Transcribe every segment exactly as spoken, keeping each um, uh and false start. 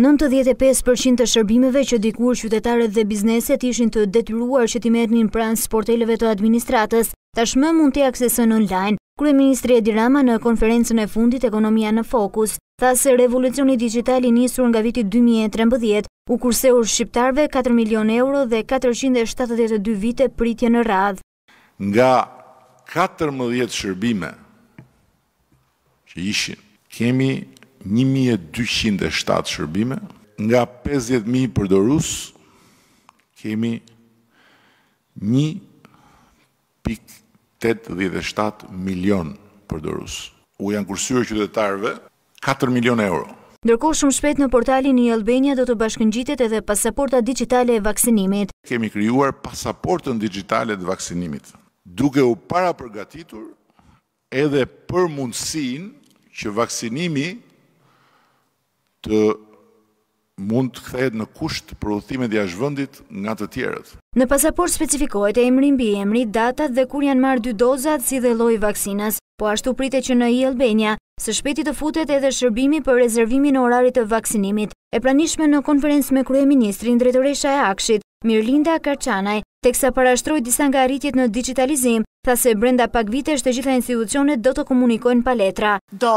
nëntëdhjetë e pesë përqind të shërbimeve që dikur qytetarët dhe bizneset ishin të detyruar që t'i merrnin pranë sporteleve të administratës, tashmë mund t'i aksesojnë online. Kryeministri Edi Rama në konferencën e fundit Ekonomia në Fokus tha se revolucioni digital i nisur nga viti dy mijë e trembëdhjetë u kurseu shqiptarëve katër milion euro dhe katërqind e shtatëdhjetë e dy vite pritje në radhë. Nga katërmbëdhjetë shërbime që ishin, kemi një mijë e dyqind e shtatë shërbime, nga pesëdhjetë mijë përdorus, kemi një pikë tetëdhjetë e shtatë milion përdorus. U janë kursyer qytetarëve katër milion euro. Ndërkohë shumë shpejt në portalin e-Albania do të bashkëngjitet edhe pasaporta digjitale e vaksinimit. Kemi krijuar pasaportën digjitale të vaksinimit, duke u para përgatitur edhe për mundësinë që vaksinimi të mund të kthehet në kusht për udhëtimet jashtë vendit nga të tjerët. Në pasaportë specifikohet emri, mbiemri, datat dhe kur janë marrë dy dozat, si dhe lloji i vaksinës, po ashtu pritet që në e-Albania së shpejti të futet edhe shërbimi për rezervimin e orarit të vaksinimit. E pranishme në konferencë me kryeministrin, drejtoresha e A K S H-it, Mirlinda Karçanaj, teksa parashtroi disa nga arritjet në digitalizim, tha se brenda pak vitesh të gjitha institucionet do të komunikojnë pa letra. Do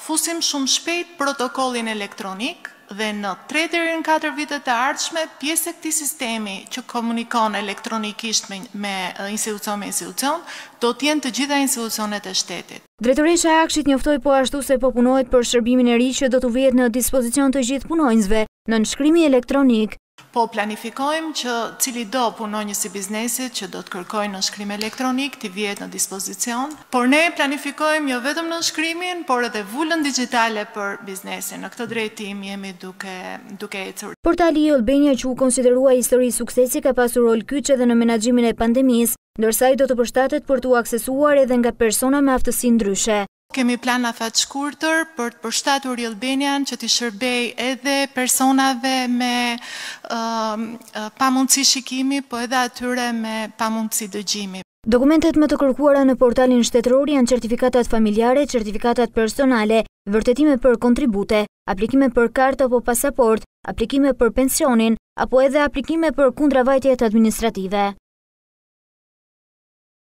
fusim shumë shpejt protokollin elektronik dhe në tre deri në katër vitet e ardhshme pjesë e këtij sistemi që komunikon elektronikisht me, me institucion me institucion do të jenë të gjitha institucionet e shtetit. Drejtoresha e A K S H-it njoftoi po ashtu se po punohet për shërbimin e ri që do të vihet në dispozicion të gjithë punonjësve, në nënshkrimi elektronik. Po planifikojmë që cili do punonjës i biznesit që do të kërkojnë nënshkrim elektronik t'i vihet në dispozicion, por ne planifikojmë jo vetëm nënshkrimin, por edhe vulën digjitale për biznesin. Në këtë drejtim jemi duke duke ecur. Portali e-Albania që u konsiderua histori suksesi ka pasur rol kyç edhe në menaxhimin e pandemisë, ndërsa ai do të përshtatet për t'u aksesuar edhe nga persona me aftësi ndryshe. Kemi plan afat shkurtër për të përshtatur e-Albanian që t'i shërbej edhe personave me um, pamundësi shikimi, po edhe atyre me pamundësi dëgjimi. Dokumentet më të kërkuara në portalin shtetëror janë certifikatat familjare, certifikatat personale, vërtetime për kontribute, aplikime për kartë apo pasaport, aplikime për pensionin, apo edhe aplikime për kundravajtjet administrative.